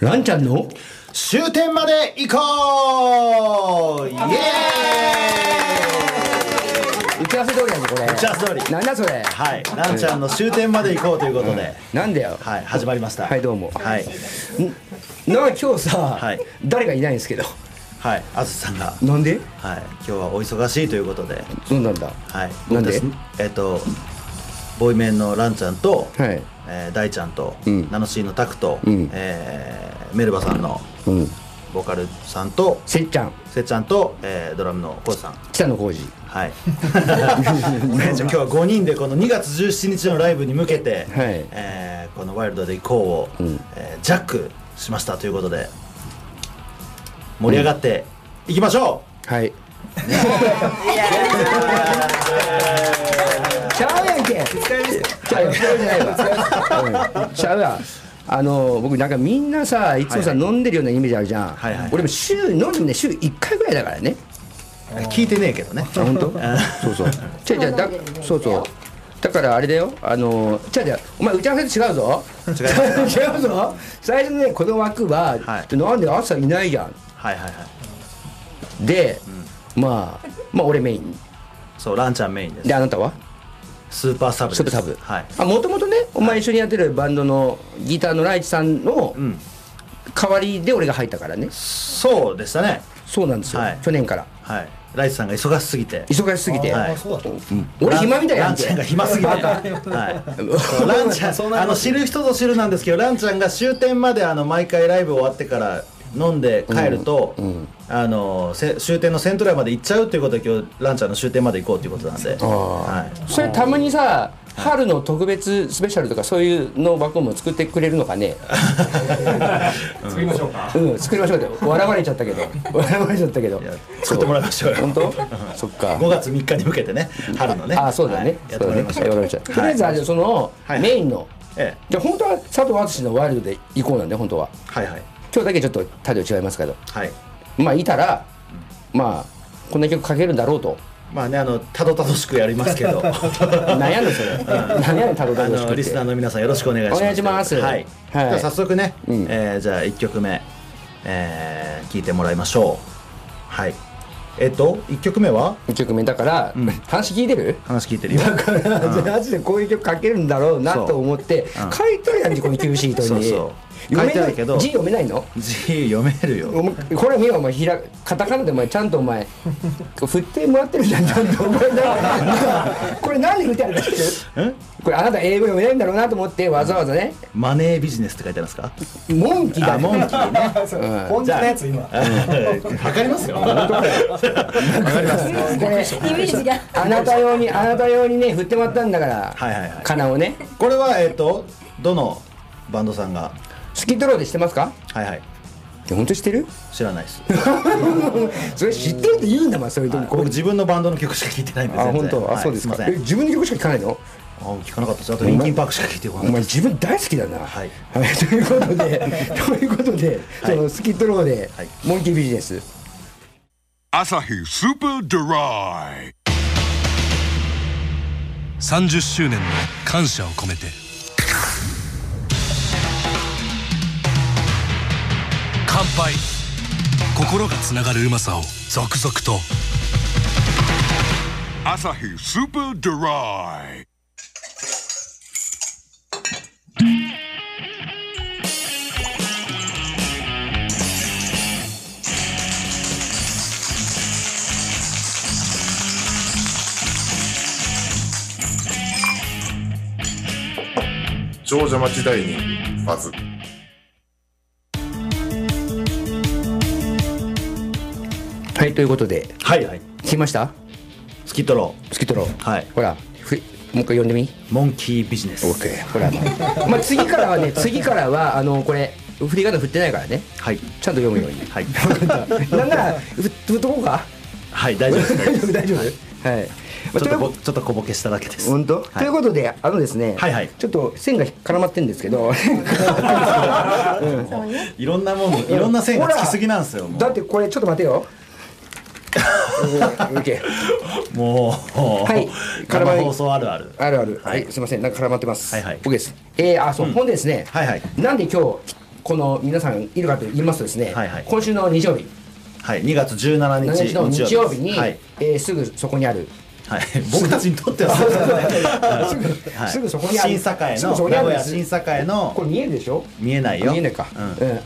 ランちゃんの終点まで行こう。イエーイ。打ち合わせ通りなんでこれ。打ち合わせ通り。なんだそれ。はい。ランちゃんの終点まで行こうということで。なんだよ。はい。始まりました。はいどうも。はい。なんか今日さ、誰かいないんですけど。はい。あずさんが。なんで？はい。今日はお忙しいということで。そうなんだ。はい。なんで？ボイメンのランちゃんと、大ちゃんと、ナノシーのタクと、メルバさんのボーカルさんと、せっちゃんと、ドラムのコウジさん、北野浩二。はい。今日は5人でこの2月17日のライブに向けて、このワイルドで行こうをジャックしましたということで、盛り上がっていきましょう。はい。ちゃうやんけ。ちゃうや。僕なんかみんなさ、いつもさ飲んでるようなイメージあるじゃん。俺も飲んでもね、週1回ぐらいだからね。聞いてねえけどね。本当？そうそう。そうそう。だからあれだよ。お前打ち合わせと違うぞ。違うぞ。最初ねこの枠はなんで朝いないじゃん。で、まあ俺メイン。そうランちゃんメインです。であなたは？スーパーサブです。スーパーサブ。はい。あもともとねお前一緒にやってるバンドのギターのライチさんの代わりで俺が入ったからね。そうでしたね。そうなんですよ。去年から。はい。ライチさんが忙しすぎて。俺暇みたいな。ランちゃんが暇すぎて。はい。ランちゃん知る人ぞ知るなんですけどランちゃんが終点まで毎回ライブ終わってから。飲んで帰ると、終点のセントラルまで行っちゃうっていうことで、今日ランちゃんの終点まで行こうっていうことなんで。それたまにさ、春の特別スペシャルとかそういうの枠も作ってくれるのかね。作りましょうか。うん、作りましょうで。笑われちゃったけど。作ってもらいましょうよ。本当？そっか。5月3日に向けてね、春のね。あ、そうだね。やってもらいましょう。とりあえずそのメインの、じゃ本当は佐藤淳のワイルドで行こうなんで本当は。はいはい。今日だけちょっと態度違いますけど、まあいたらまあこんな曲かけるんだろうと、まあねたどたどしくやりますけど、悩んでそれ、悩んでたどたどしく。リスナーの皆さんよろしくお願いします。お願いします。はい。じゃあ早速ね、じゃあ1曲目聞いてもらいましょう。はい。1曲目は？1曲目だから話聞いてる？話聞いてるよ。だからマジでこういう曲かけるんだろうなと思って書いとるやんじこの QC とに。字読めないの？字読めるよ。これ見よお前カタカナでお前ちゃんとお前振ってもらってるじゃんちゃんとお前これなんで振ってあるか知ってる？これあなた英語読めないんだろうなと思ってわざわざねマネービジネスって書いてあるんですか？モンキだモンキね。本当のやつ今。わかりますよ。わかります。これイメージがあなた用にね振ってもらったんだからカナをね。これはどのバンドさんが？スキッドローでしてますか？はいはい。本当知ってる？知らないです。それ知ってるって言うんだまあそれとも僕自分のバンドの曲しか聴いてないんです。あ本当あそうですか。自分の曲しか聴かないの？あ聴かなかったです。あとリンキンパークしか聴いてこない。お前自分大好きだな。はい。ということでそのスキッドローでモンキービジネス。朝日スーパードライ。30周年の感謝を込めて。乾杯。心がつながるうまさを続々と。アサヒスーパードライ。長者町第2ファズ。はいということで、聞きました？スキットロー、はい、ほら、もう一回読んでみ。モンキービジネス。オッケー、ほら、まあ次からはこれ振り方振ってないからね。はい。ちゃんと読むように。はい。なんなら振っとこうか。はい、大丈夫。はい。ちょっと小ボケしただけです。本当？ということでですね、ちょっと線が絡まってんですけど、いろんな線がつきすぎなんですよ。だってこれちょっと待てよ。もうはい生放送あるはいすみませんなんか絡まってます。はいはい。OKです。そう本ですね。はいはい。なんで今日この皆さんいるかと言いますとですね、はいはい、今週の日曜日、はい、2月17日の日曜日に、はいすぐそこにある、はい、僕たちにとってはすぐそこにある審査会の名古屋審査会のこれ見えるでしょ？見えないよ。見えないか。うんうん、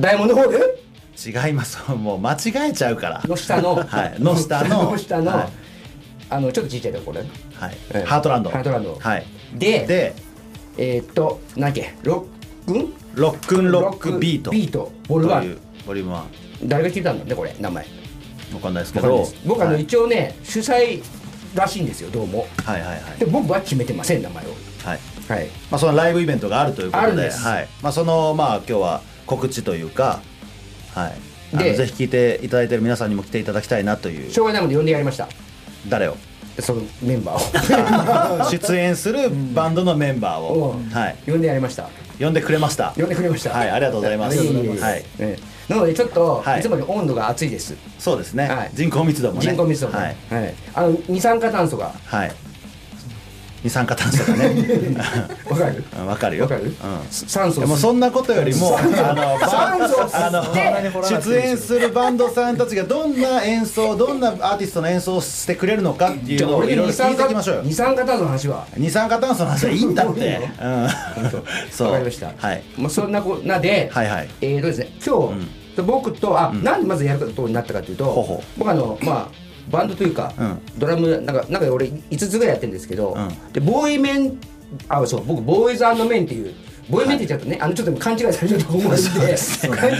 ダイヤモンドホール？違います。もう間違えちゃうから。の下の、はい、の下の、の下の、はい、ちょっとちっちゃいところ、ね。はい、うん。ハートランド。ハートランド。はい。で、何っけ？ロックンビート。ビート。ボリューム1。ボリューム1。誰が聞いたんだねこれ名前。わかんないですけど。僕はい、一応ね主催らしいんですよどうも。はいはいはい。で僕は決めてません名前を。はいはい。まあそのライブイベントがあるということで。あるんです。はい。まあそのまあ今日は告知というか。はい、ぜひ聴いていただいてる皆さんにも来ていただきたいなという。障害なので呼んでやりました。誰を？そのメンバーを出演するバンドのメンバーを、うんはい、呼んでやりました。呼んでくれました。はい、ありがとうございます。はい、なのでちょっと、はい、いつもより温度が暑いです。そうですね、はい、人口密度も、はいはい、二酸化炭素が、はい、二酸化炭素がね。わかる？わかるよ。酸素。でもそんなことよりも出演するバンドさんたちがどんな演奏、どんなアーティストの演奏をしてくれるのかっていうのをいろいろ聞いていきましょうよ。二酸化炭素の話はいいんだって。そう。わかりました。はい。まあそんなこんなで、はいはい。どうですね。今日僕となんでまずやることになったかというと、僕まあ。バンドというか、うん、ドラムなんか俺5つぐらいやってるんですけど、うん、でボーイメンそう僕ボーイズ&メンっていうボーイメンって言っちゃうとね、はい、ちょっと勘違いされると思うんで勘違い、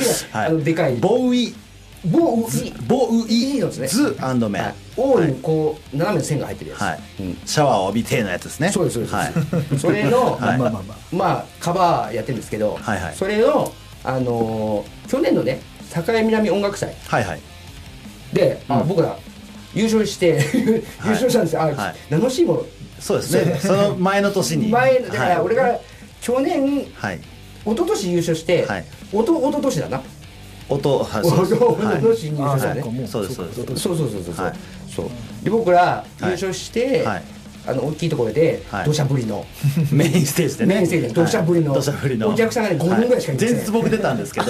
はい、でかいボーイのズ&メン O にこう斜めの線が入ってるやつ、はいうん、シャワーを浴びてーのやつですね。そうですそうです、はい、それの、はい、まあカバーやってるんですけど、はいはい、それの去年のね栄南音楽祭、はいはい、で、うん、僕ら優勝してしたんですよ。名のしいもの。そうですね。その前の年に。だから俺が去年、はい、一昨年優勝して、はい、おととしだな。おととしに優勝したね。そうです。で僕ら優勝して、はい、大きいところで土砂降りのメインステージでね。メインステージで土砂降りのお客さんがね5人ぐらいしかいない。前日僕出たんですけど、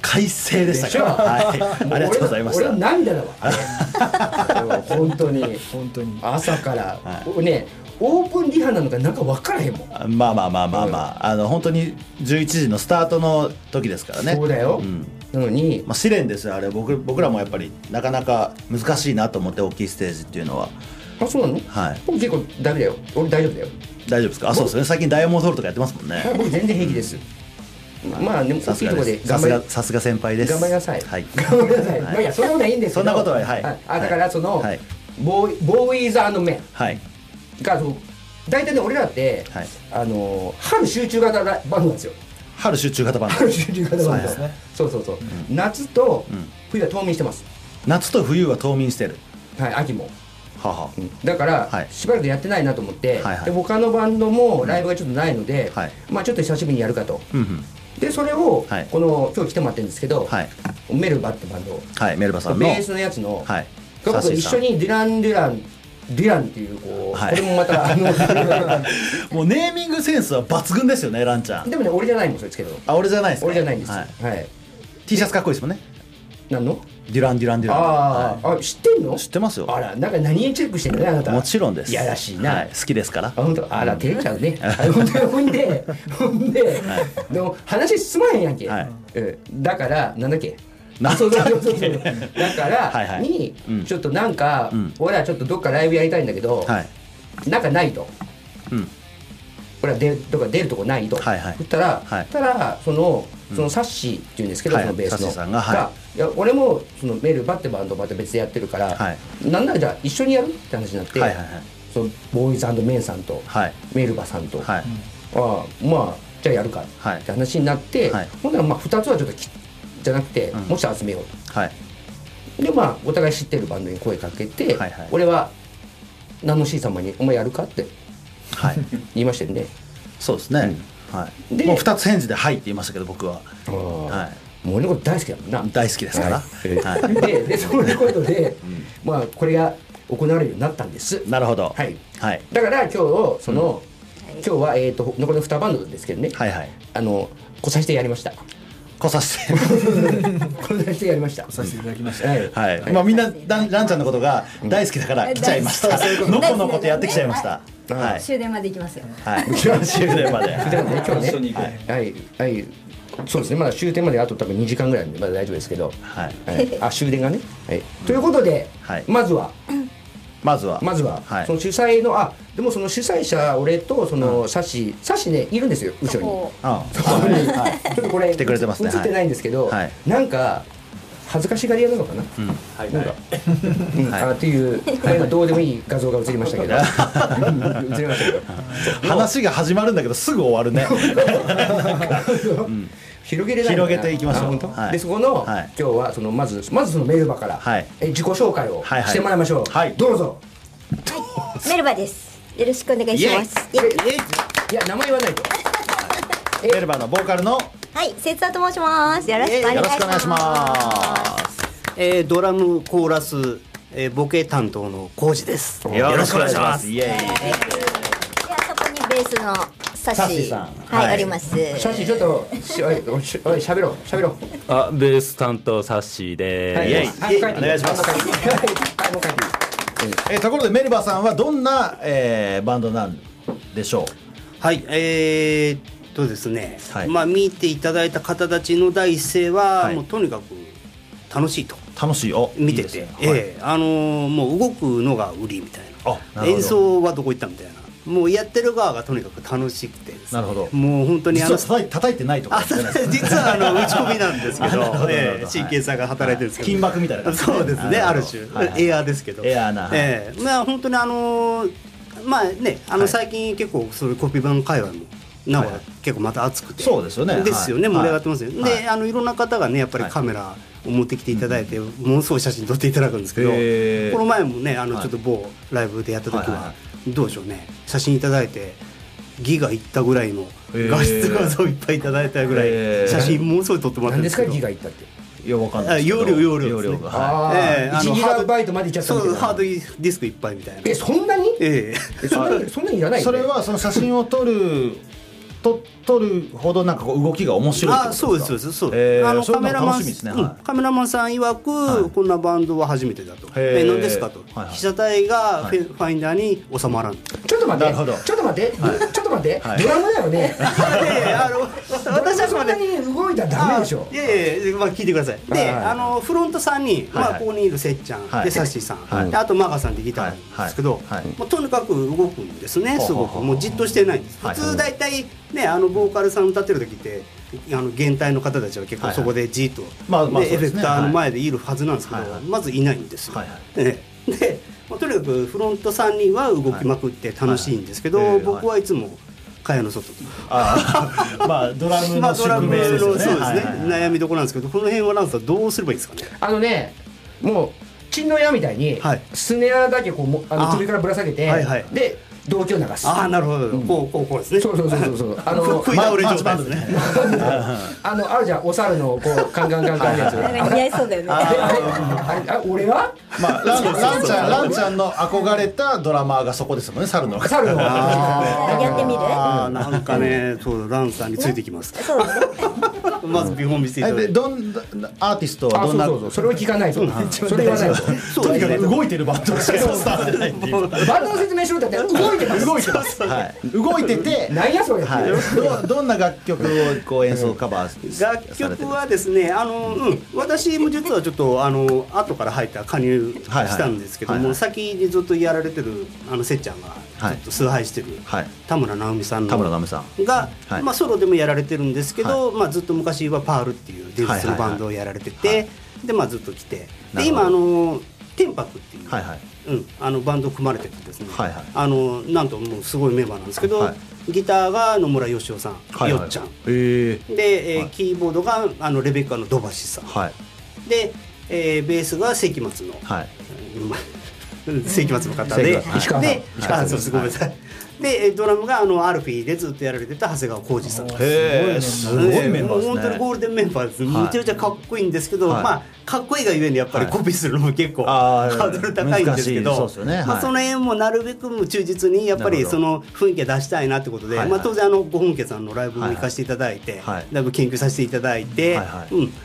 快晴でしたから。はい。ありがとうございました。俺涙だわ。本当に朝から、はい、ねオープンリハなのかなんか分からへんもん。まあ本当に11時のスタートの時ですからね。そうだよ、うん、なのに、まあ、試練ですよあれ。僕らもやっぱりなかなか難しいなと思って、大きいステージっていうのは。あ、そうなの？はい。僕結構ダメだよ。俺大丈夫だよ。大丈夫ですか？あ、そうですね。最近ダイヤモンドホールとかやってますもんね。僕全然平気です。まあでも大きいところで頑張り、さすが先輩です。頑張りなさい。はい。頑張りなさい。まあいやそんなことはいいんですけど。そんなことははい。だからそのボーイズ&メン。はい。が大体ね俺らって春集中型バンドなんですよ。春集中型バンドですね。そう。夏と冬は冬眠してます。夏と冬は冬眠してる。はい。秋も。だからしばらくやってないなと思って、で他のバンドもライブがちょっとないので、まあちょっと久しぶりにやるかと。でそれをこの今日来てもらってるんですけど、メルバってバンド、メルバさんのベースのやつの一緒にデュランっていうこれもまたもうネーミングセンスは抜群ですよねランちゃん。でもね俺じゃないもんそれですけど。あ、俺じゃないんです。T シャツかっこいいですもんね。何の？デュラン。あ、知ってんの？知ってますよ。あら、なんか何にチェックしてんのね、あなた。もちろんです。いやらしいな。好きですから。あ、本当。あら、照れちゃうね。ほんで、でも話進まへんやんけ。だから、なんだっけ？だから、に、ちょっとなんか、俺はちょっとどっかライブやりたいんだけど、なんかないと。俺はどっか出るとこないと。言ったら、そのサッシーっていうんですけど、そのベースのが「いや俺もそのメルバってバンドまた別でやってるから、なんならじゃあ一緒にやる?」って話になって、そのボーイズ&メンさんとメルバさんと「ああまあじゃあやるか」って話になって、ほんならまあ2つはちょっとじゃなくてもうちょっと集めようと。でまあお互い知ってるバンドに声かけて、俺はナノシー様に「お前やるか?」って言いましたよね。そうですね。はい、もう2つ返事で「はい」って言いましたけど、僕はもう俺のこと大好きだもんな。大好きですから。でそういうことでまあこれが行われるようになったんです。なるほど。だから今日は残りの2バンドですけどね、こさしてやりました。こさしてこさしてやりました。こさしていただきました。はい。まあみんなランちゃんのことが大好きだから来ちゃいました。のこのことやってきちゃいました。はい。終電まで行きますよ。はい。終電まで。今日ね。はいはい。そうですね。まだ終点まであと多分2時間ぐらいでまだ大丈夫ですけど。はい。あ終電がね。はい。ということでまずは。まずはその主催のでもその主催者俺とそのサシねいるんですよ後ろに。そこにちょっとこれ映ってないんですけど、なんか恥ずかしがり屋なのかな、なんかっていうどうでもいい画像が映りましたけど、話が始まるんだけどすぐ終わるね。広げていきましょう。でそこの今日はそのまずそのメルバから自己紹介をしてもらいましょう。どうぞ。メルバです。よろしくお願いします。いや名前はないと。メルバのボーカルのはい節田と申します。よろしくお願いします。ドラムコーラスボケ担当のコウジです。よろしくお願いします。でそこにベースのサシさん、はい、あります。サシちょっとしゃべろ。あ、ベース担当サシです。はい、お願いします。ところでメルバさんはどんなバンドなんでしょう。はい、ですね。まあ見ていただいた方たちの第一声はもうとにかく楽しいと。楽しいを見てて、もう動くのが売りみたいな。演奏はどこ行ったみたいな。もうやってる側がとにかく楽しくて、なるほど。もう本当に叩いてないとか。実は打ち込みなんですけど、神経さが働いてるんですけど。筋膜みたいな。そうですね。ある種エアーですけど。エアーな。まあ本当にまあね最近結構そういうコピー版会話もなんか結構また熱くて。そうですよね。ですよね。盛り上がってますよ。でいろんな方がねやっぱりカメラを持ってきていただいてものすごい写真撮っていただくんですけど、この前もねちょっと某ライブでやった時は。どうでしょうね、写真いただいてギガいったぐらいの画質画像いっぱいいただいたぐらい写真ものすごい撮ってもらってるんですけど、何ですかギガいったって。いやわかんない、容量が1ギガバイトまでいっちゃったみたいな、ハードディスクいっぱいみたいな。そんなにそんなにいらない。それはその写真を撮るほどなんか動きが面白いってことですか。そうですそうです。カメラマンさん曰くこんなバンドは初めてだと。何ですかと。被写体がファインダーに収まらん。ちょっと待って。ドラムだよね。私はそんなに動いたらダメでしょ。いやいやまあ聞いてください。でフロントさんにまあここにいるせっちゃんでサッシーさんあとマガさんでギターなんですけど、とにかく動くんですね。すごくもうじっとしてないんです。普通だいたいねボーカルさん立ってる時って現代の方たちは結構そこでじっとエフェクターの前でいるはずなんですけど、まずいないんですよ。でとにかくフロント3人は動きまくって楽しいんですけど、僕はいつも蚊帳の外。まあドラムの宿命のそうですね悩みどころなんですけど、この辺はなんかどうすればいいですかね。もうチンの矢みたいにスネアだけこう首からぶら下げてで動機を流す。ああなるほど。こうですね。そう。食い倒れ状態ですね。あるじゃんお猿のこうカンやつ。似合いそうだよね。俺は？まあランちゃんの憧れたドラマーがそこですもんね。猿の。やってみる？なんかねそうランさんについてきます。そうですね。まず見本見せていただいて。アーティストはどんな？それを聞かないと。それはないと。とにかく動いてるバンドしかスターじゃないっていう。バンドの説明しろだって動いてる。動いてて何やそれ。どんな楽曲を演奏カバー。楽曲はですね私も実はちょっと後から入った加入したんですけども、先にずっとやられてるせっちゃんがちょっと崇拝してる田村直美さんがソロでもやられてるんですけど、ずっと昔はパールっていう伝説のバンドをやられてて、でずっと来てで今天白っていうバンド組まれててですね、なんともうすごいメンバーなんですけど、ギターが野村義雄さんよっちゃんで、キーボードがレベッカの土橋さんで、ベースが関松の方で、ごめんなさいでドラムがアルフィーでずっとやられてた長谷川浩二さん。すごいメンバーですね。本当にゴールデンメンバーです。めちゃめちゃかっこいいんですけど、まあかっこいいがゆえにやっぱりコピーするのも結構ハードル高いんですけど、その辺もなるべく忠実にやっぱりその雰囲気を出したいなってことで、当然ご本家さんのライブも行かせていただいてだいぶ研究させていただいて、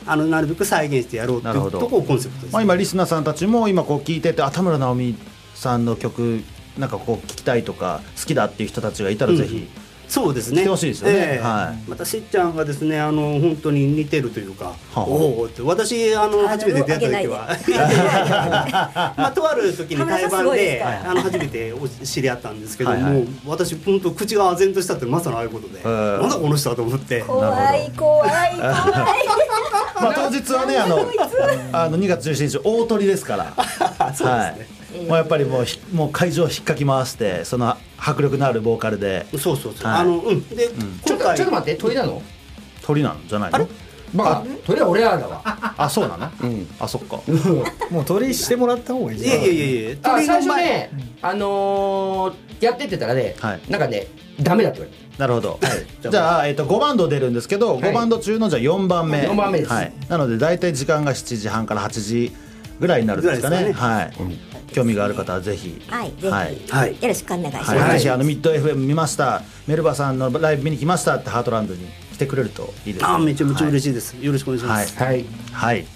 なるべく再現してやろうっていうとこをコンセプトです。今リスナーさんたちも今こう聞いてて、田村直美さんの曲なんかこう聞きたいとか好きだっていう人たちがいたらぜひ来てほしいですよね。またしっちゃんがですね、本当に似てるというか、おおって私初めて出会った時はまあとある時に対バンで初めて知り合ったんですけども、私本当口が唖然としたってまさにああいうことで、なんだこの人だと思って、怖い怖い怖い。当日はね2月17日大鳥ですから、そうですね、もうやっぱりもう会場を引っかき回して、その迫力のあるボーカルで、そうそうそう、でちょっと待って、鳥なの？鳥なんじゃないの？まあ鳥は俺らだわ。あ、そうなの？あ、そっか。もう鳥してもらった方がいい。いやいやいや、最初ねやってってたらね、なんかねダメだって言われて。なるほど。じゃあ5バンド出るんですけど、5バンド中のじゃあ4番目。4番目です。なので大体時間が7時半から8時ぐらいになるんですかね。はい。興味がある方はぜひ、よろしくお願いします。ぜひミッド FM 見ました、メルバさんのライブ見に来ましたってハートランドに来てくれるといいですね。あ、めちゃめちゃ嬉しいです。よろしくお願いします。はいはい。じ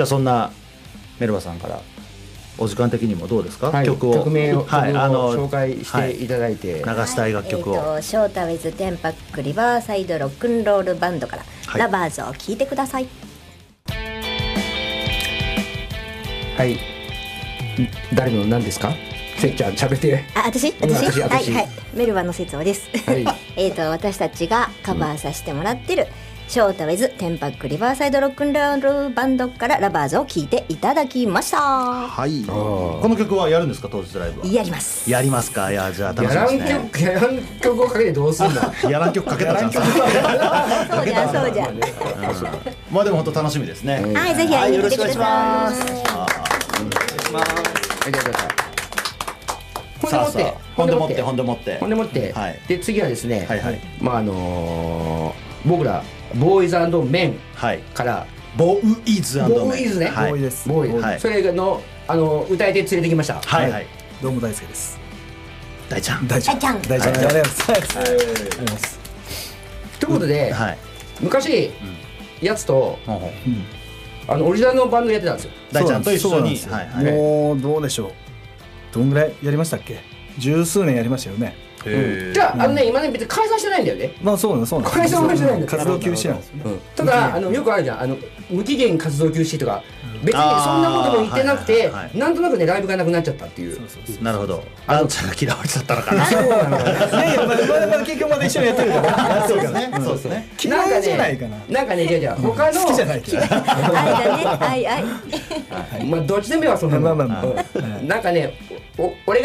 ゃあそんなメルバさんからお時間的にもどうですか？曲名を紹介していただいて、流したい楽曲を。ショータウェイズテンパックリバーサイドロックンロールバンドからラバーズを聴いてください。はい。誰の何ですか？せっちゃん喋って。あ、私。はい、メルバのせつおです。私たちがカバーさせてもらってるショータウェイズテンパックリバーサイドロックンロールバンドからラバーズを聴いていただきました。はい。この曲はやるんですか、当日ライブは？やります。やりますか。いや、じゃあ楽しみですね。やらん曲をかけてどうすんだ。やらん曲かけたじゃん。そうじゃ。まあでも本当楽しみですね。はい、ぜひよろしくお願いします。ほんでもってで次はですね、僕らボーイズ&メンからボーイズねボーイズ、それの歌い手連れてきました。どうも大輔です。大ちゃんありがとうございます。ということで昔やつとオリジナルのバンドやってたんですよ、大ちゃんと一緒に。もうどうでしょう、どんぐらいやりましたっけ？十数年やりましたよね。じゃあ今ね別に解散してないんだよね。まあそうなん解散はしてないんだよ。活動休止なんですよね。ただよくあるじゃん、無期限活動休止とか、別にそんなことも言ってなくて、なんとなくねライブがなくなっちゃったっていう。なるほど。ランちゃんが嫌われちゃったのかな。そうなの。まだ結局まだ一緒にやってるから。そうですね。そうですね。嫌いじゃないかな。なんかねじゃあ他の好きじゃないけど。はい。まあどっちでもはそんな。なんかね俺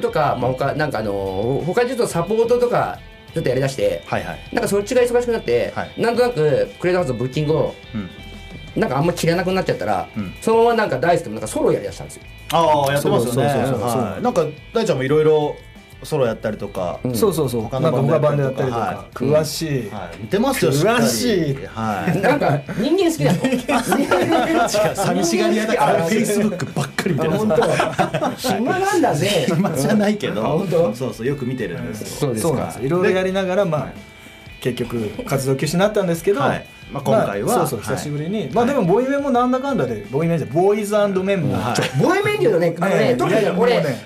とか他なんか他ちょっとサポートとかちょっとやりだして、なんかそっちが忙しくなって、なんとなくクレイジーハウスのブッキングをなんかあんま切れなくなっちゃったら、そのままなんか大輔もなんかソロやりだしたんですよ。ああやってますよね。なんか大ちゃんもいろいろソロやったりとか、他のバンドやったりとか、詳しい。見てますよ、詳しい。なんか人間好きなの。違う、寂しがり屋だからフェイスブックばっかり見てます。暇なんだぜ。暇じゃないけど、そうよく見てるんです。そうですか。いろいろやりながらまあ結局活動休止になったんですけど。今回は久しぶりに、まあでもボーイメンもなんだかんだでボーイズ&メンもボーイメンっていうとね、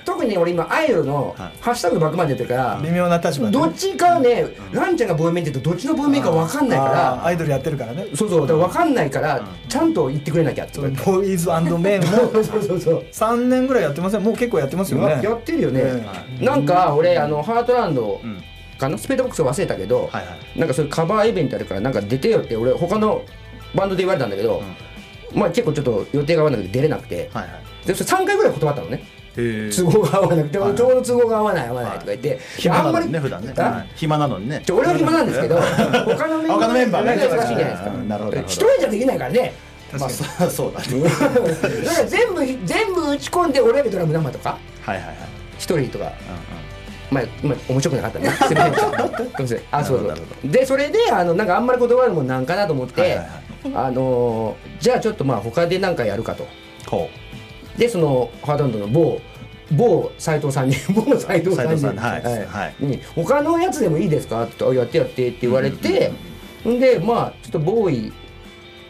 特に俺今アイドルのハッシュタグバックマンでやってるから微妙な立場でどっちかね、ランちゃんがボーイメンって言うとどっちのボーイメンか分かんないから、アイドルやってるからね、そう分かんないからちゃんと言ってくれなきゃって。ボーイズ&メンも3年ぐらいやってません？もう結構やってますよね。やってるよね。なんか俺ハートランドスペードボックスを忘れたけど、なんかそういうカバーイベントあるからなんか出てよって俺他のバンドで言われたんだけど、まあ結構ちょっと予定が合わなくて出れなくて、でそれ3回ぐらい断ったのね。都合が合わなくて、俺ちょうど都合が合わないとか言って、あんまり暇なのにね。俺は暇なんですけど、他のメンバーが忙しいじゃないですか。一人じゃできないからね。まあそうだね。だから全部打ち込んで俺がドラム生とか一人とか。まあ今面白くなかったね。すみません。あ、そうそう。でそれでなんかあんまり断るもんなんかなと思って、じゃあちょっとまあ他でなんかやるかと。でそのハードンドの某斉藤さんにに他のやつでもいいですかってやってって言われて、でまあちょっとボーイ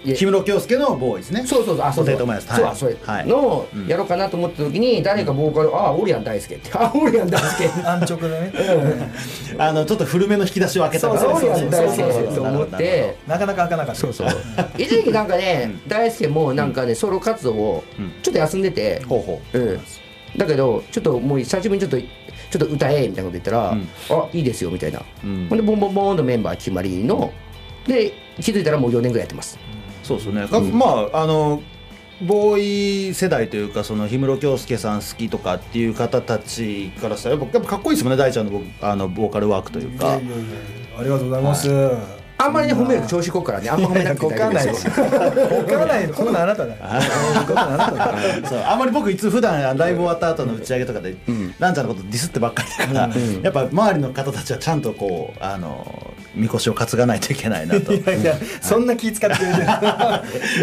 氷室京介のボーイですね。そうそうそう、あ、そうそうそうのやろうかなと思った時に誰かボーカル、ああオリアン大輔って、あオリアン大輔安直だね。ちょっと古めの引き出しを開けたからオリアン大輔と思って、なかなか開かなかった。そうそう、一時期なんかね大輔もなんかねソロ活動をちょっと休んでて、だけどちょっともう久しぶりにちょっと歌えみたいなこと言ったら、あいいですよみたいな、ほんでボンボンボンのメンバー決まりので、気づいたらもう4年ぐらいやってます。そうですね。まあボーイ世代というか、その氷室京介さん好きとかっていう方たちからしたらやっぱかっこいいですもんね、大ちゃんのボーカルワークというか。ありがとうございます。あんまりね褒める調子こっからね、あんま褒めなくて大丈夫です。こかないこんなあなただ。あんまり僕いつ普段ライブ終わった後の打ち上げとかでなんちゃんのことディスってばっかりだから、やっぱ周りの方たちはちゃんとこうみこしを担がないといけないなと。いやいや、そんな気使ってる。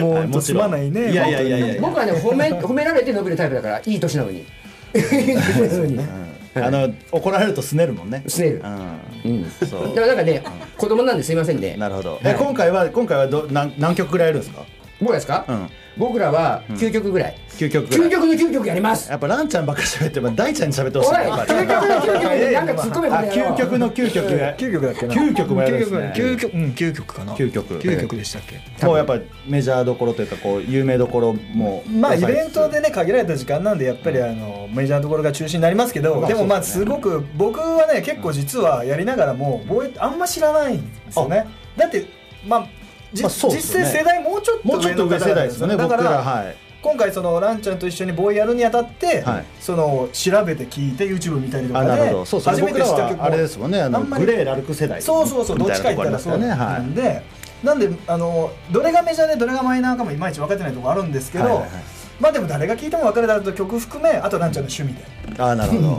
もうもちろん。いやいやいやいや。僕はね褒められて伸びるタイプだから、いい年なのに。怒られるとすねるもんね。すねる。そう。だからなんかね、子供なんですいませんね。なるほど。今回は何曲ぐらいあるんですか。僕ですか。僕らは9曲ぐらい。9曲の9曲やります。やっぱランちゃんばっかり喋ってば大ちゃんに喋ってほしい。9曲の9曲9曲だっけな。9曲もやるんですね。9曲かな。9曲でしたっけ。もうやっぱメジャーどころというかこう有名どころも。まあイベントでね限られた時間なんでやっぱりメジャーどころが中心になりますけど、でもまあすごく僕はね結構実はやりながらもボーイあんま知らないんですよね。だってまあ。実際世代もうちょっと上世代ですよね。だから今回そのランちゃんと一緒にボーイやるにあたってその調べて聞いて YouTube 見たりとかで初めて知った曲もあれですもんね、グレーラルク世代。そうそうそう、どっちかいったらそうなんで、どれがメジャーでどれがマイナーかもいまいち分かってないところあるんですけど、まあでも誰が聴いても分かるだろうと、曲含めあとランちゃんの趣味で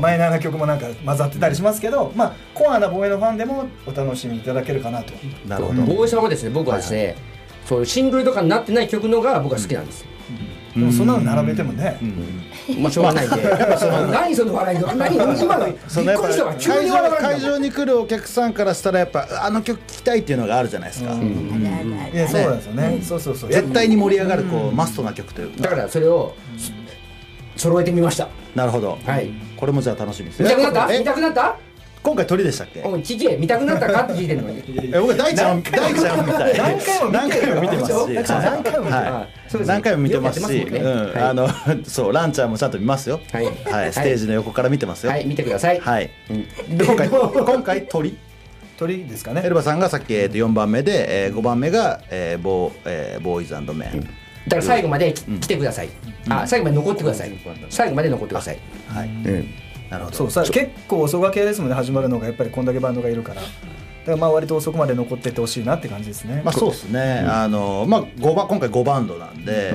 マイナーな曲もなんか混ざってたりしますけど、まあコアなボーイのファンでもお楽しみいただけるかなと。なるほど。ボーイさんはですね、僕はですね、そういうシングルとかになってない曲のが僕は好きなんです。でもそんなの並べてもね、まあしょうがないんで、何その笑いの、何今のびっくりしたわ、急に笑われる。会場に来るお客さんからしたらやっぱあの曲聴きたいっていうのがあるじゃないですか。いやそうなんですよね。そうそうそう。絶対に盛り上がるこうマストな曲というか。だからそれを揃えてみました。なるほど。はい。これもじゃあ楽しみですね。見たくなった？見たくなった？今回鳥でしたっけ？うん、聞け、見たくなったかって聞いてるのに。僕大ちゃんみたい。何回も見てますし。何回も見てますし。そうランちゃんもちゃんと見ますよ。はい。ステージの横から見てますよ。はい、見てください。はい。今回鳥ですかね。エルバさんがさっき4番目で、5番目がボーイズ&メン。だから最後まで来てください。あ、最後まで残ってください。最後まで残ってください。はい。そうさ、結構遅がけですもんね、始まるのが。やっぱりこんだけバンドがいるから、だからまあ割と遅くまで残ってってほしいなって感じですね。まあそうですね、まあ今回5バンドなんで、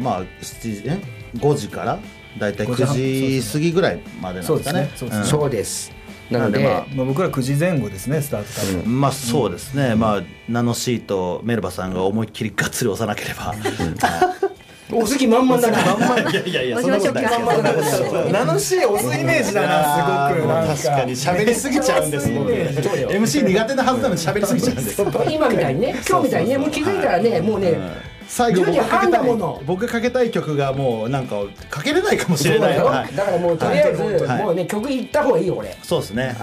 まあ5時からだいたい9時過ぎぐらいまでなんですかね。そうです。なのでまあ僕ら9時前後ですね、スタートから。まあそうですね、まあナノシーとメルバさんが思いっきりがっつり押さなければ。お好き満々だな。いやいやいや、そんなことないですよ。楽しいお酢イメージだな、すごく。確かに喋りすぎちゃうんですもんね。MC 苦手なはずなのに喋りすぎちゃうんです。今みたいにね、今日みたいにね、もう気づいたらね、もうね、最後僕かけたい曲がもうなんかかけれないかもしれない。だからもうとりあえずもうね曲いった方がいいよ、俺。そうですね。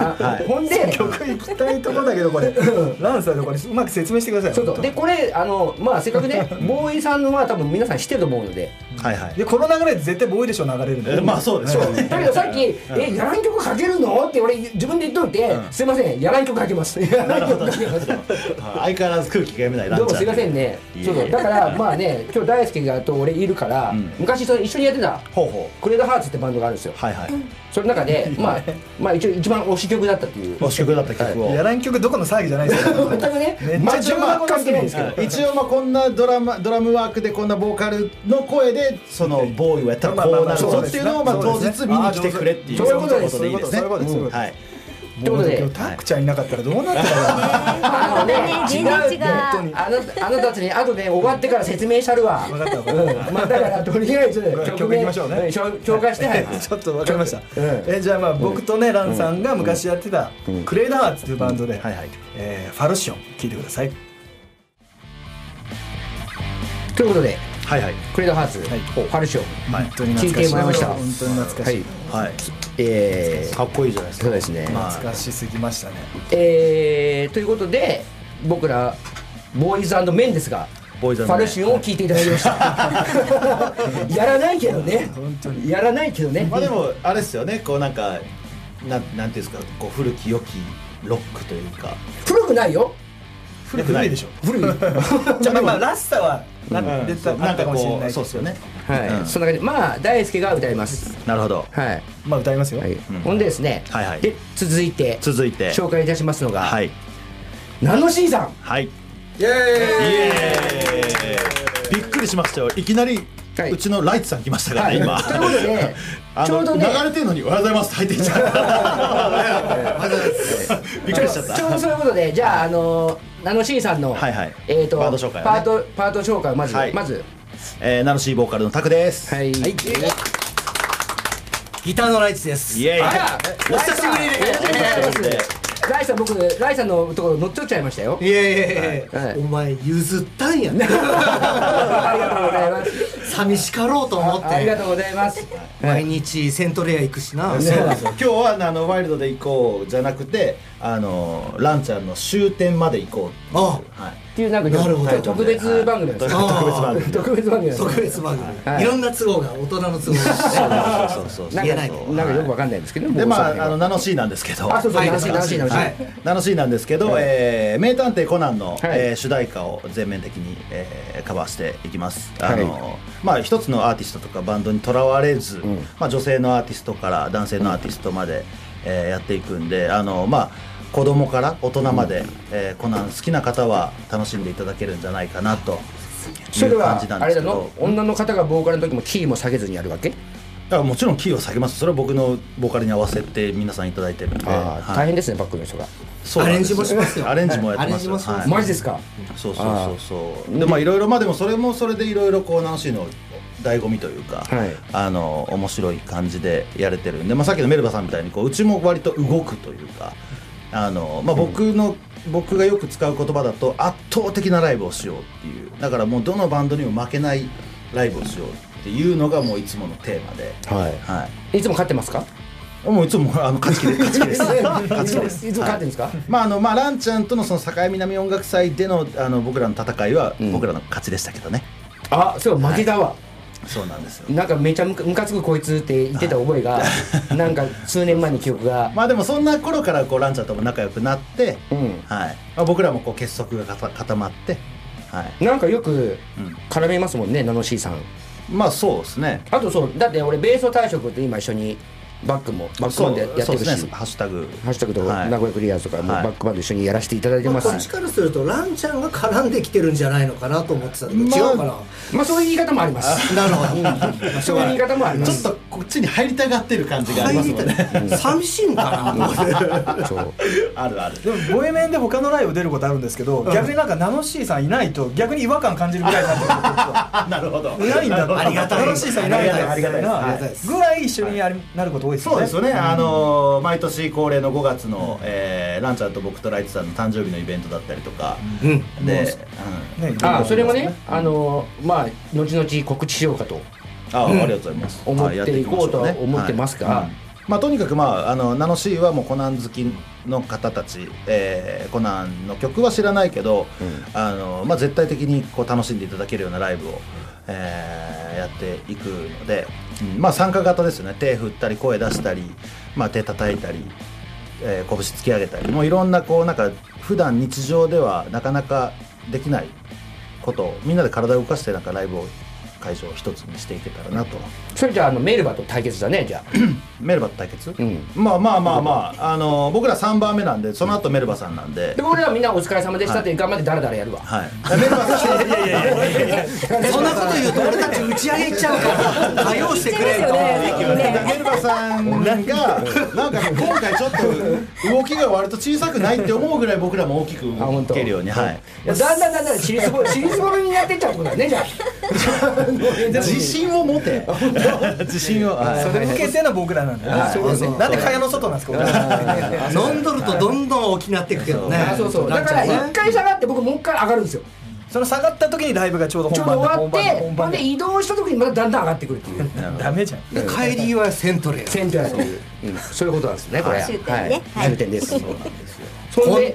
ほんで曲いきたいとこだけど、これランさんのこれうまく説明してください。でこれまあせっかくねボーイさんのは多分皆さん知ってると思うので。はいはい。でこの流れで絶対ボーイでしょ流れるんで。まあそうです。だけどさっきやらん曲かけるのって俺自分で言っといて、すいませんやらん曲かけます。やらん曲かけます。相変わらず空気が読めないランちゃん。どうもすいませんね。そうだから。まあね、今日大輔と俺いるから昔一緒にやってたクレードハーツってバンドがあるんですよ。その中で一応一番推し曲だったっていう。推し曲だった曲をやらん曲どこの騒ぎじゃないですよ全くね。めっちゃ一応まあこんなドラムワークでこんなボーカルの声ででそのボーイをやったらこうなるぞっていうのを当日見に来てくれっていうことでいいですね。もうタックちゃんいなかったらどうなってたか。あのね、違う、あのたちに後で終わってから説明したるわ。だからとりあえず曲いきましょうね。紹介してちょっとわかりました。じゃあまあ僕とねランさんが昔やってたクレイダーハーツというバンドでファルシオン聴いてください。ということで。はいはい、クレイダーハーツ、ファルシオ聴いてもらいました。本当に懐かしい。かっこいいじゃないですか。そうですね。懐かしすぎましたね。ということで僕らボーイズ&メンですがファルシオンを聴いていただきました。やらないけどね。やらないけどね。まあでもあれですよね。こうなんかなんていうんですか、こう古き良きロックというか。古くないよ。古くないでしょ。古い。じゃあまあらしさは。なんかこうそうですよね。はい、そんな感じ。まあ大輔が歌います。なるほど。はい。まあ歌いますよ。ほんでですね。はいはい。で続いて紹介いたしますのがはい。ナノシーさん。はい。イエーイ。びっくりしましたよ。いきなりうちのライツさん来ましたから今。ということでちょうどね流れてるのにおはようございます入ってきちゃった。びっくりしちゃった。ちょうどそういうことでじゃあナノシーさんのパート紹介をまずナノシーボーカルのタクです。はい、ギターのライツです。イエーイ。お久しぶりです。ライさん、僕ライさんのところ乗っ取っちゃいましたよ。いやいやいや、お前譲ったんやね。ありがとうございます。寂しかろうと思って。ありがとうございます。毎日セントレア行くしな。そうですよ。今日はワイルドで行こうじゃなくてランちゃんの終点まで行こうっていうなんか特別番組です。特別番組いろんな都合が大人の都合が言えないなんかよくわかんないんですけど、でまあナノ C なんですけど、ナノ C なんですけど、名探偵コナンの主題歌を全面的にカバーしていきます。まあ一つのアーティストとかバンドにとらわれず、女性のアーティストから男性のアーティストまでやっていくんで、まあ子供から大人までコナン好きな方は楽しんでいただけるんじゃないかなという感じなんですけど。それはあれだの、女の方がボーカルの時もキーも下げずにやるわけ？だからもちろんキーを下げます。それは僕のボーカルに合わせて皆さんいただいてるんで大変ですね。バックの人がアレンジもしますよ。アレンジもやってますよ。マジですか？そうそうそうそう。でまあいろいろ、まあでもそれもそれでいろいろこう楽しいの醍醐味というか、面白い感じでやれてるんで、さっきのメルバさんみたいにうちも割と動くというか、僕がよく使う言葉だと圧倒的なライブをしようっていう、だからもうどのバンドにも負けないライブをしようっていうのがもういつものテーマで、いつも勝ってますか？もういつも勝ち気です。いつも勝ってんですか？ランちゃんとのその境南音楽祭での僕らの戦いは僕らの勝ちでしたけどね。あ、そう負けだわ。そうなんですよ。なんかめちゃムカつくこいつって言ってた覚えがなんか数年前の記憶がまあでもそんな頃からこうランちゃんとも仲良くなって、僕らもこう結束が固まって、なんかよく絡めますもんね、ナノ C さん。まあそうですね。あとそうだって俺ベースを退職って今一緒にバックバンドやってるし、ハッシュタグと名古屋クリアーズとかもバックバンド一緒にやらせていただいてます。こっちからするとランちゃんが絡んできてるんじゃないのかなと思ってたけど違うかな。まあそういう言い方もあります。なるほど、そういう言い方もあります。ちょっとこっちに入りたがってる感じがありますもんね。寂しいんかな。あるある。でもボエメンで他のライブ出ることあるんですけど、逆になんかナノ C さんいないと逆に違和感感じるぐらいなんで。なるほど、いないんだとありがたい。ナノ C さんいないとありがたいなぐらい一緒になること。そうですよね。毎年恒例の5月のランちゃんと僕とライツさんの誕生日のイベントだったりとかで、それもねまあ後々告知しようかと思っていこうとは思ってますが、とにかくナノ C はもうコナン好きの方たち、コナンの曲は知らないけど絶対的にこう楽しんでいただけるようなライブをやっていくので、参加型ですよね。手振ったり声出したり、手叩いたり、拳突き上げたり、もういろんなこうなんか普段日常ではなかなかできないことをみんなで体を動かしてなんかライブを会場を一つにしていけたらなと。それじゃあメルバと対決だね。じゃあメルバと対決、まあまあまあまあ、僕ら3番目なんで、その後メルバさんなんで、でも俺らみんなお疲れ様でしたって頑張ってダラダラやるわ。はい、メルバさん、いやいやいやいや、そんなこと言うと俺たち打ち上げいっちゃうから対応してくれると。メルバさんがなんか今回ちょっと動きが割と小さくないって思うぐらい僕らも大きく動けるように、はい、だんだんシリーズボロになってっちゃうことだね。じゃあ自信を持て、自信を、それ向けての僕らなんだ。なんで蚊帳の外なんですか。飲んどるとどんどん大きくなっていくけどね。だから一回下がって僕もう一回上がるんですよ。その下がった時にライブがちょうど本番で終わって、移動した時にまただんだん上がってくるっていう。ダメじゃん。帰りはセントレア、そういうことなんですね。これ終点です。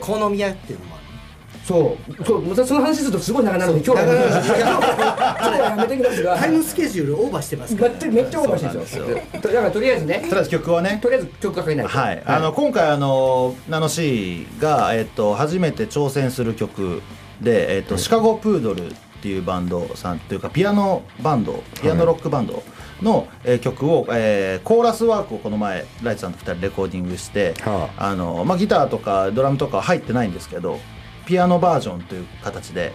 好み屋っていうのもある。そう、その話するとすごい長くなるので今日はやめていきますが、タイムスケジュールオーバーしてますからね。めっちゃオーバーしてるんですよ。だからとりあえずね、曲をね、とりあえず曲かけないと。はい、今回ナノシーが初めて挑戦する曲で、シカゴプードルっていうバンドさんというか、ピアノロックバンドの曲を、コーラスワークをこの前ライトさんと2人レコーディングして、ギターとかドラムとかは入ってないんですけど、ピアノバージョンという形で、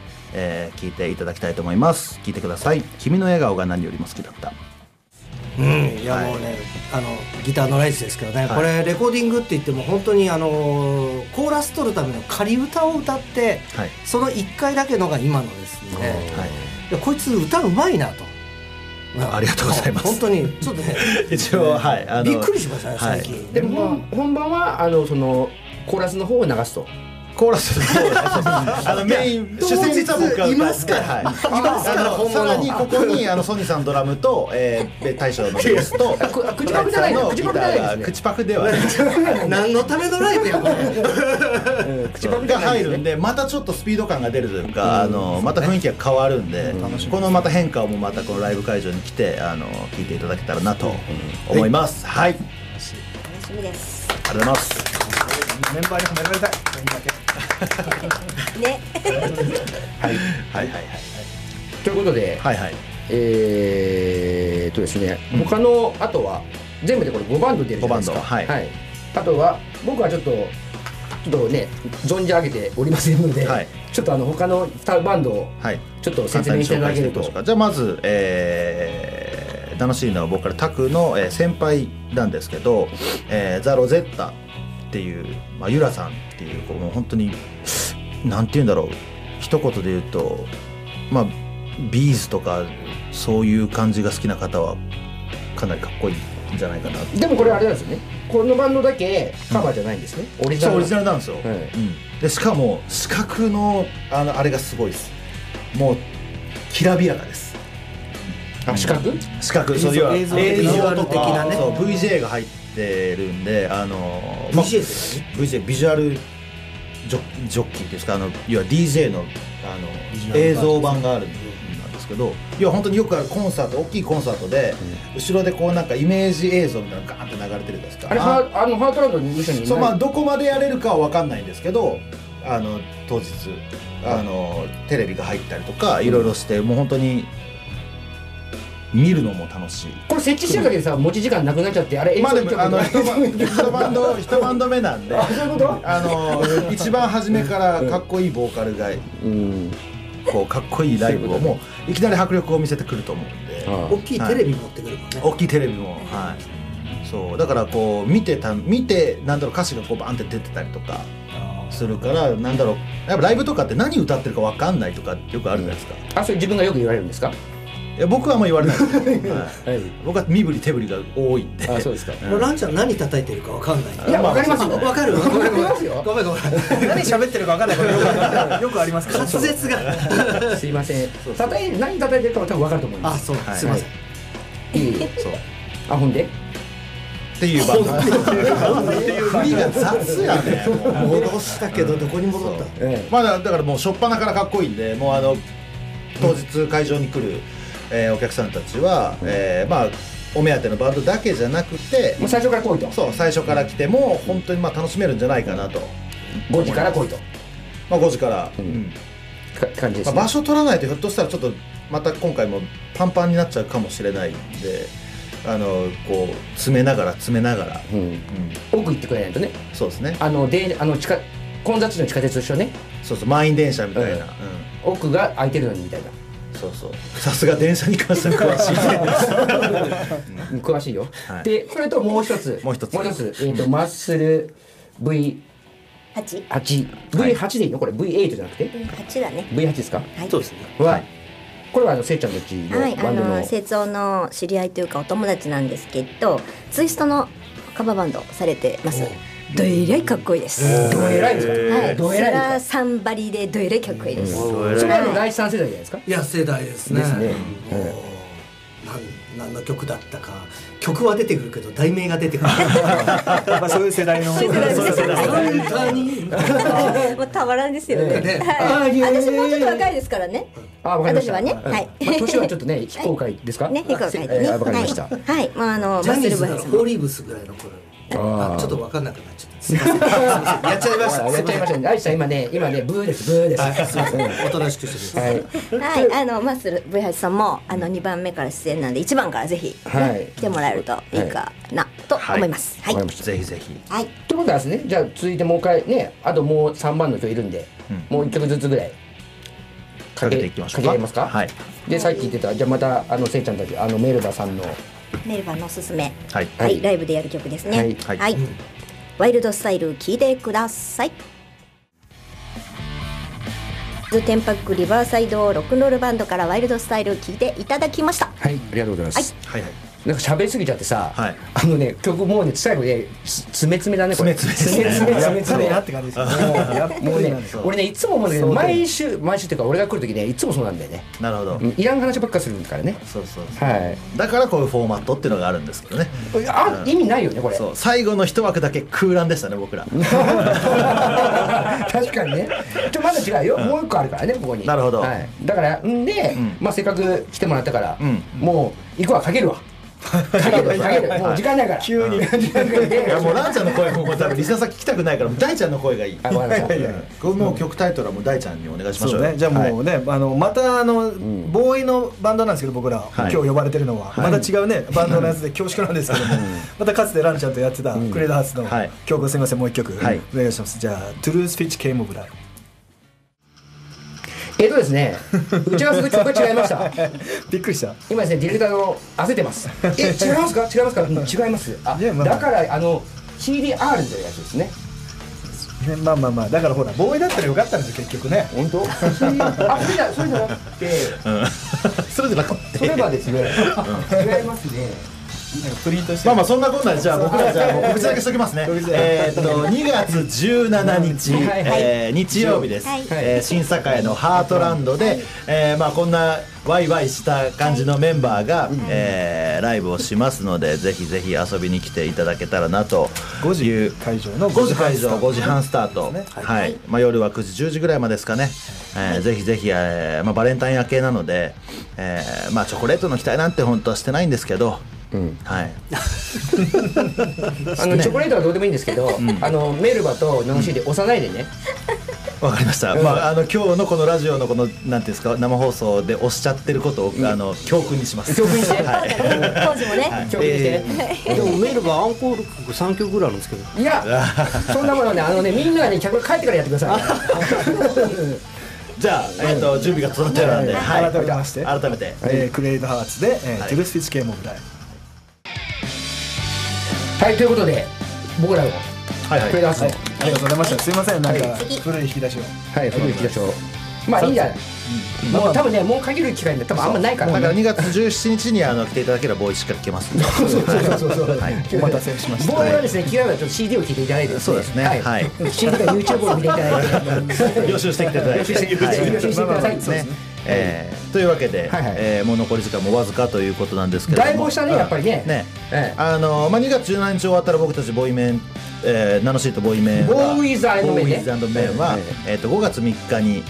聴いていただきたいと思います。聴いてください。君の笑顔が何よりも好きだった。いやもうね、ギターのライスですけどね、はい、これレコーディングって言っても本当にコーラス取るための仮歌を歌って、はい、その1回だけのが今のですね、はい、こいつ歌うまいなと。ありがとうございます。本当にちょっとね一応、はい、びっくりしましたね最近、はい、でも本番はそのコーラスの方を流すと。コーラスメイン主戦は僕がいますから、さらにここにソニーさんドラムと大将のベースと口パクじゃないの。口パクではない。何のためのライブやこれ。口パクが入るんで、またちょっとスピード感が出るというか、また雰囲気が変わるんで、このまた変化をもまたこのライブ会場に来て聴いていただけたらなと思います。はい、楽しみです。ありがとうございます。メンバーに褒められたいね。はいはいはいはい。ということで、ですね、他のあとは全部でこれ5バンド出るじゃないですか。はい。あとは僕はちょっとね存じ上げておりませんので、ちょっと他の2バンドをちょっと説明していただけると。じゃあまず楽しいのは僕からタクの先輩なんですけど、ザ・ロゼッタっていうゆらさんっていう、もう本当になんて言うんだろう、一言で言うと、まあビーズとかそういう感じが好きな方はかなりかっこいいんじゃないかな。でもこれあれなんですよね、このバンドだけカバーじゃないんですね、オリジナル。そう、オリジナルなんですよ。でしかも視覚のあれがすごいです。もうきらびやかです。視覚、そういう映像とか VJ が入ってるんで、VJ ビジュアルジョッキーですか、要は DJ の映像版があるんですけど、要は本当によくあるコンサート、大きいコンサートで後ろでこうなんかイメージ映像みたいなのがガーンって流れてるんですか。あれハートランドに一緒にいない。そう、まあどこまでやれるかは分かんないんですけど、当日テレビが入ったりとかいろいろして、もう本当に見るのも楽しい。これ設置してるだけでさ、持ち時間なくなっちゃって、あれまあでも一バンド目なんで、一番初めからかっこいいボーカルがこうかっこいいライブをもういきなり迫力を見せてくると思うんで、大きいテレビ持ってくるもんね。大きいテレビも、はい、そうだからこう見てなんだろう、歌詞がこうバンって出てたりとかするから、なんだろう、やっぱライブとかって何歌ってるかわかんないとかよくあるじゃないですか。あ、それ自分がよく言われるんですか。僕はあんま言われない。僕は身振り手振りが多いんで。そうですか。ランちゃん何叩いてるかわかんない。いや、わかりますよ。わかる。わかりますよ。ごめんごめん。何喋ってるかわかんない。よくありますから。滑舌が。すいません。何叩いてるかは多分わかると思います。あ、そう。すいません。そう。あ、ほんで。っていうバンド。振りが雑やね。戻したけどどこに戻った。まあだからもう初っ端からかっこいいんで、もう当日会場に来る。お客さんたちは、まあお目当てのバンドだけじゃなくて、もう最初から来いと。そう、最初から来ても本当にまあ楽しめるんじゃないかなと。5時から来いと。まあ5時から、感じですね。場所取らないとひょっとしたらちょっとまた今回もパンパンになっちゃうかもしれないんで、こう詰めながら詰めながら、うんうん、奥行ってくれないとね。そうですね。混雑の地下鉄と一緒ね。そうそう、満員電車みたいな、うんうん、奥が空いてるのにみたいな。そうそう、さすが電車に関しては詳しい、ね、詳しいよ、はい、でそれともう一つもう一つ、マッスルV8 V8 でいいのこれ V8 じゃなくて V8 だね。 V8 ですか、はい、そうですね、はい、これはせいちゃんのうちのバンドのせいつおの知り合いというかお友達なんですけど、ツイストのカバーバンドされてます。どえらいかっこいいです。どえらいですか、はい、どえらいですか。サンバリでどえらいかっこいいです。それは第3世代じゃないですか。いや世代ですね。何の曲だったか、曲は出てくるけど題名が出てくるまあそういう世代のそういう世代もうたまらんですよね、はい、私もうちょっと若いですからね。あ、わかりました。私はね、はい、年はちょっとね非公開ですかね。非公開ね。わかりました。はい、まあジャニーズならフォーリーブスぐらいの頃。あ、ちょっと分かんなくなっちゃった。やっちゃいました。やっちゃいましたね。愛さん今ねブーですブーです。おとなしくしてください。はい、マッスルV8さんも2番目から出演なんで1番からぜひ来てもらえるといいかなと思います。はい。ぜひぜひ。はい。ということですね。じゃあ続いてもう一回ね、あともう3番の人いるんで、もう1曲ずつぐらいかけていきましょうか。かけますか。はい。でさっき言ってたじゃあまたせいちゃんたちメルバさんの。メルバのおすすめ、はいはい、ライブでやる曲ですね。はい、はいはい、ワイルドスタイル聴いてください。テンパックリバーサイドロックンロールバンドからワイルドスタイル聴いていただきました。はい、ありがとうございます。はいはいはい、なんか喋りすぎちゃってさ、はい、曲もうね最後ね詰めだねこれ。詰めなって感じですね。もうね俺ねいつも思うんだけど毎週っていうか俺が来る時ねいつもそうなんだよね。なるほど。いらん話ばっかするからね。そうそうそう。はい。だからこういうフォーマットっていうのがあるんですけどね。あ、意味ないよねこれ。そう最後の一枠だけ空欄でしたね僕ら。確かにね。まだ違うよ、もう一個あるからねここに。なるほど。だからんでまあせっかく来てもらったからもう行くわかけるわ。かけるもう時間ないから急にもうランちゃんの声も多分リサさん聞きたくないから大ちゃんの声がいい。もう曲タイトルはもう大ちゃんにお願いしましょうね。じゃあもうねまたボーイのバンドなんですけど僕ら今日呼ばれてるのはまた違うねバンドのやつで恐縮なんですけども、またかつてランちゃんとやってたクレイドハーツの曲をすみませんもう一曲お願いします。じゃあ「Truth Which Came of Life」ですね、打ち合わせと曲が違いました。びっくりした。今ですね、ディレクターの焦ってます。違いますか？違いますか？違います。あ、だからCDR のやつですね。まあまあまあ、だからほらボーイだったらよかったんですよ結局ね。本当？あ、それじゃなくて、それはですね、違いますね。まあまあそんなこんなでじゃあ僕ら告知だけしときますね。2月17日日曜日です。新栄のハートランドでまあこんなワイワイした感じのメンバーがライブをしますのでぜひぜひ遊びに来ていただけたらなという。5時半スタート。はい。まあ夜は9時10時ぐらいまでですかね。ぜひぜひまあバレンタイン明けなのでまあチョコレートの期待なんて本当はしてないんですけど。はい。チョコレートはどうでもいいんですけど、メルバとノンシーで押さないでね。わかりました。まあ今日のこのラジオのこのなんていうんですか生放送で押しちゃってることを教訓にします。教訓にして。当時もね。教訓にして。でもメルバアンコール曲3曲ぐらいあるんですけど。いや、そんなものねみんなね客が帰ってからやってください。じゃあ準備が整ってるので改めてクレイドハーツでトゥルース・ウィッチ・ケーム・オブ・ライフ。はい、ということで僕らのクレイドハーツありがとうございました。すいませんなんか古い引き出しをまあいいんじゃない。もう多分ねもう限る機会多分あんまないからだから2月17日に来ていただければボーイしか聞けます。そうお待たせしました。ボーイはですね気軽にちょっと CD を聴いていただいてそうですねはい CD か YouTube を見ていただいて予習してきていただいて予習してくださいね。というわけでもう残り時間もわずかということなんですけどもだいぶしたねやっぱりね。2月17日終わったら僕たちボーイメンナノシートボーイメンはボーイズ&メンは5月3日に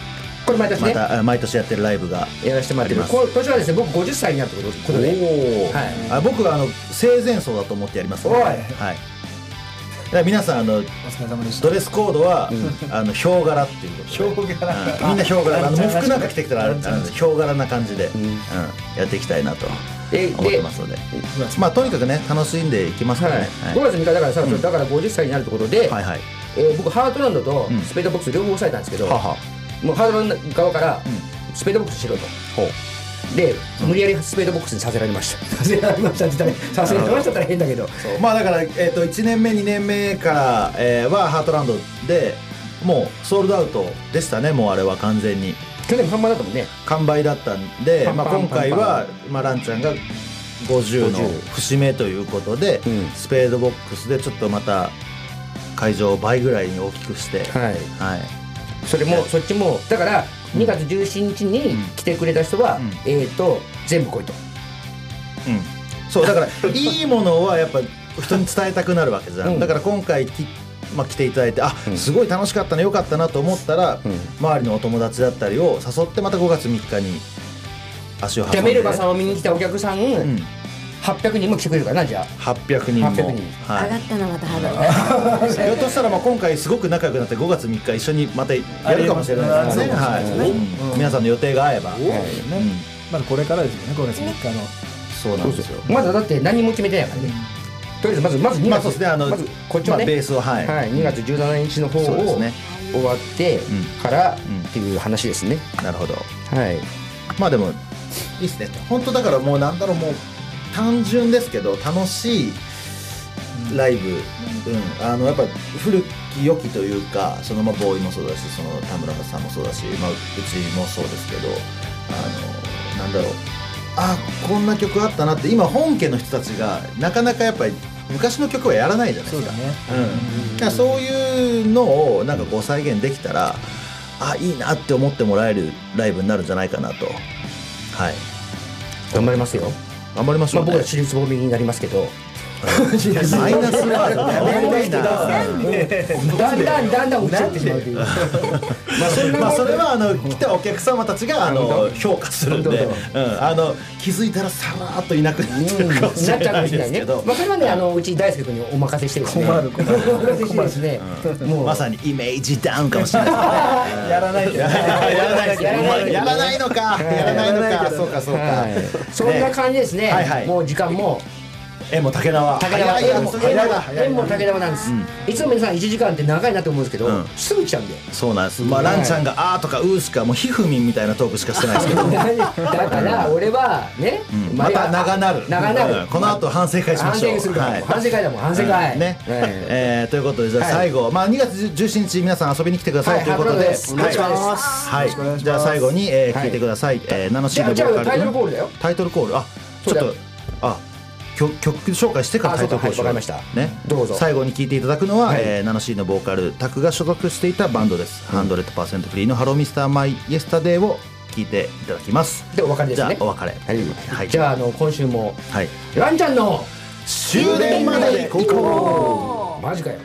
これ毎年ねまた毎年やってるライブがやらせてもらってます。今年はですね僕50歳になるってことで僕は生前葬だと思ってやりますのではい。皆さんドレスコードはヒョウ柄っていうことで、みんなヒョウ柄、服なんか着てきたらあるんですけど、ヒョウ柄な感じでやっていきたいなと思ってますので、まあとにかくね楽しんでいきますからね。5月3日だからさ、だから50歳になるってことで、僕ハートランドとスペードボックス両方押さえたんですけど、もうハートランド側からスペードボックスしろと。で、無理やりスペードボックスにさせられました。させられましたって言ったら、させられましたって変だけど。まあだから、1年目、2年目から、はハートランドでもうソールドアウトでしたね、もうあれは完全に。去年完売だったもんね。完売だったんで、まあ今回は、まあランちゃんが50の節目ということで、スペードボックスでちょっとまた会場を倍ぐらいに大きくして。はい。それも、そっちも、だから、2月17日に来てくれた人は、全部来いと。そうだからいいものはやっぱ人に伝えたくなるわけじゃん。だから今回来ていただいて、あ、すごい楽しかったね、よかったなと思ったら、周りのお友達だったりを誘ってまた5月3日に足を運んで。じゃあメルバさんを見に来たお客さん800人も来てくれるかな。じゃあ800人も上がったのまたハードルがひょっとしたら今回すごく仲良くなって5月3日一緒にまたやるかもしれないですね。皆さんの予定が合えばまだこれからですよね、5月3日の。そうなんですよ、まだだって何も決めてないからね。とりあえずまず2月ベースを2月17日の方を終わってからっていう話ですね。なるほど。まあでもいいですね、本当だからもうなんだろう、もう単純ですけど楽しいライブ、やっぱ古き良きというか、そのまあボーイもそうだし、その田村さんもそうだし、まあ、うちもそうですけど、なんだろう、あ、こんな曲あったなって、今本家の人たちがなかなかやっぱり昔の曲はやらないじゃないですか。だからそういうのをなんかこう再現できたら、あ、いいなって思ってもらえるライブになるんじゃないかなと。はい、頑張りますよ。頑張りましょうね。僕は尻すぼみになりますけど。マイナスワードやめないな。だんだん落ちてしまうという。まあそれは来たお客様たちが評価するんで、気づいたらさらっといなくなっちゃうかもしれないですけど。まあそれはね、うち大輔君にお任せしてるんですね。困るですね。もうまさにイメージダウンかもしれないですね。やらないのか。そうか。そんな感じですね。もう時間も。縁も竹縄なんです。いつも皆さん1時間って長いなと思うんですけど、すぐ来ちゃうんで。そうなんです。ランちゃんが「あ」とか「う」しかもうひふみんみたいなトークしかしてないですけど、だから俺はね、また長なるこの後反省会しましょう。反省会ね。ということで、じゃあ最後2月17日皆さん遊びに来てくださいということで、じゃあ最後に聞いてください。ナノシーのボーカル。タイトルコール。あ、ちょっと曲紹介してからタイトルコールしよう。わかりました。どうぞ。最後に聴いていただくのはナノシーのボーカルタクが所属していたバンドです。 100% フリーの「ハローミスターマイイエスタデー」を聴いていただきます。で、お別れですね。じゃあお別れ。じゃあ今週もランちゃんの終電まで行こう。マジかよ。